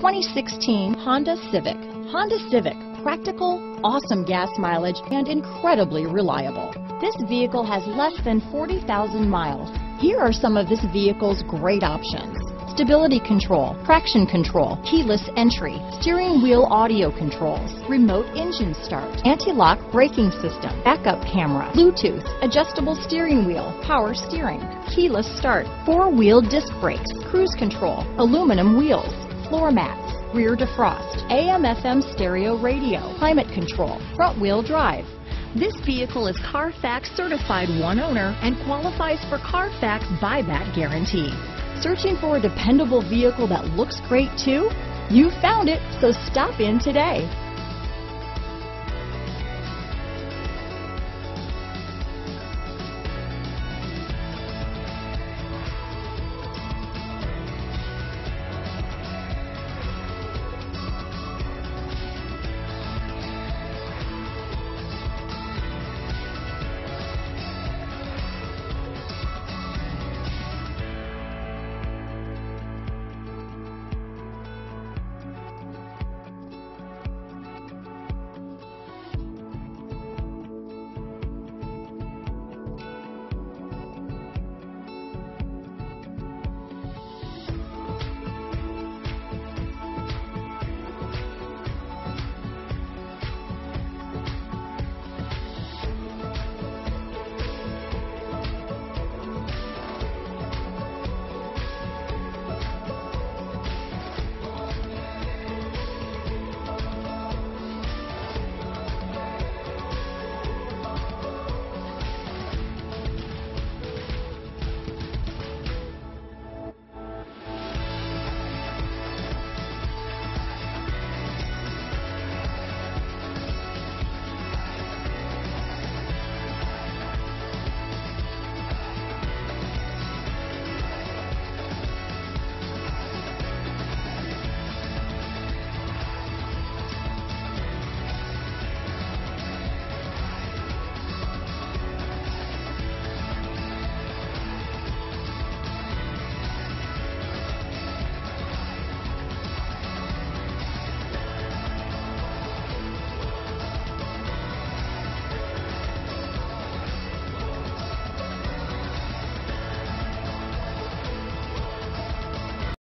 2016 Honda Civic. Honda Civic, practical, awesome gas mileage, and incredibly reliable. This vehicle has less than 40,000 miles. Here are some of this vehicle's great options: stability control, traction control, keyless entry, steering wheel audio controls, remote engine start, anti-lock braking system, backup camera, Bluetooth, adjustable steering wheel, power steering, keyless start, four-wheel disc brakes, cruise control, aluminum wheels, floor mats, rear defrost, AM/FM stereo radio, climate control, front-wheel drive. This vehicle is Carfax certified one owner and qualifies for Carfax buyback guarantee. Searching for a dependable vehicle that looks great too? You found it, so stop in today.